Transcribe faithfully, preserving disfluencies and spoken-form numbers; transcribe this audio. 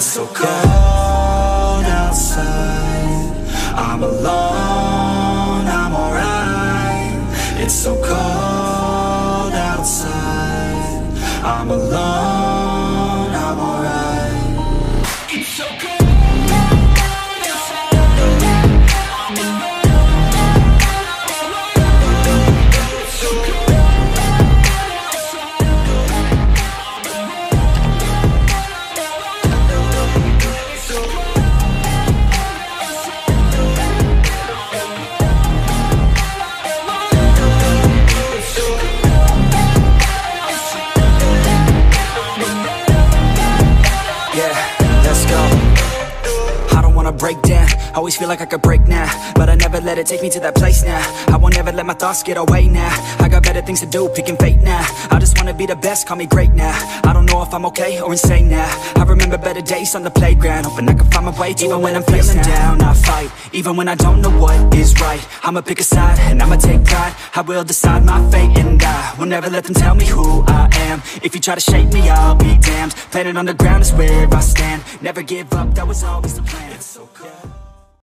It's so cold outside, I'm alone, I'm alright. It's so cold outside, I'm alone, I'm alright. It's so cold. Breakdown, always feel like I could break now, but I never let it take me to that place now. I won't ever let my thoughts get away now. I got better things to do, picking fate now. I just wanna be the best, call me great now. I don't know if I'm okay or insane now. I remember better days on the playground, hoping I can find my way. Even, even when I'm feeling down, I fight. Even when I don't know what is right, I'ma pick a side and I'ma take pride. I will decide my fate, and I will never let them tell me who I am. If you try to shape me, I'll be damned. Planet on the ground is where I stand. Never give up, that was always the plan. It's so cold.